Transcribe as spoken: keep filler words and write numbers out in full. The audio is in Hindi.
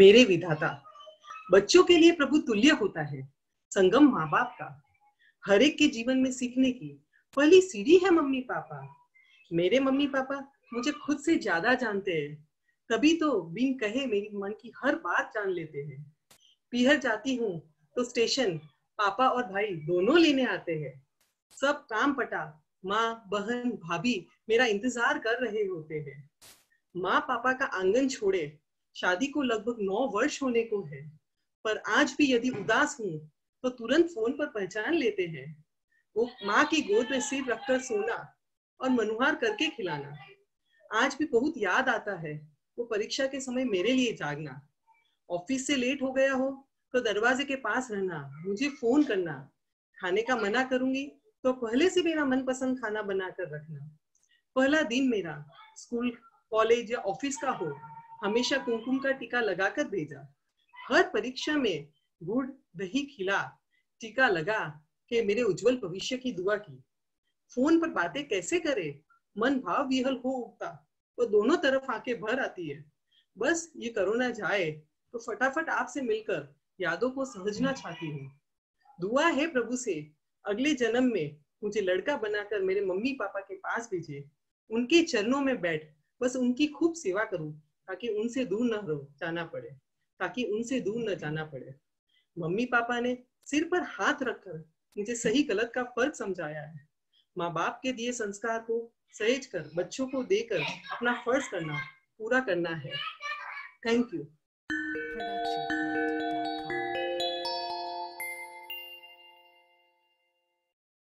मेरे विधाता। बच्चों के लिए प्रभु तुल्य होता है। संगम माँ बाप का हर एक के जीवन में सीखने की पहली सीढ़ी है मम्मी पापा। मेरे मम्मी पापा मुझे खुद से ज्यादा जानते हैं, तभी तो बिन कहे मेरी मन की हर बात जान लेते हैं। पीहर जाती हूँ तो स्टेशन पापा और भाई दोनों लेने आते हैं। सब काम पटा माँ बहन भाभी मेरा इंतजार कर रहे होते हैं। माँ पापा का आंगन छोड़े शादी को लगभग नौ वर्ष होने को है, पर आज भी यदि उदास हूँ तो तुरंत फोन पर पहचान लेते हैं। वो माँ की गोद में सिर रखकर सोना और मनुहार करके खिलाना आज भी बहुत याद आता है। वो परीक्षा के समय मेरे लिए जागना, ऑफिस से लेट हो गया हो तो दरवाजे के पास रहना, मुझे फोन करना, खाने का मना करूंगी तो पहले से मेरा मनपसंद खाना बनाकर रखना। पहला दिन मेरा स्कूल कॉलेज या ऑफिस का हो, हमेशा कुमकुम का टीका लगाकर भेजा। हर परीक्षा में गुड़ दही खिला, टीका लगा के मेरे उज्जवल भविष्य की दुआ की। फोन पर बातें कैसे करे, मन भाव विहल हो उठता, वो दोनों तरफ आंखें भर आती है। बस ये कोरोना जाए तो फटाफट आपसे मिलकर यादों को सहजना चाहती हूँ। दुआ है प्रभु से अगले जन्म में मुझे लड़का बनाकर मेरे मम्मी पापा के पास भेजे। उनके चरणों में बैठ बस उनकी खूब सेवा करूँ ताकि उनसे दूर न रहो जाना पड़े ताकि उनसे दूर न जाना पड़े। मम्मी पापा ने सिर पर हाथ रखकर मुझे सही गलत का फर्क समझाया है। माँ बाप के दिए संस्कार को सहेज कर बच्चों को देकर अपना फर्ज करना पूरा करना है। Thank you.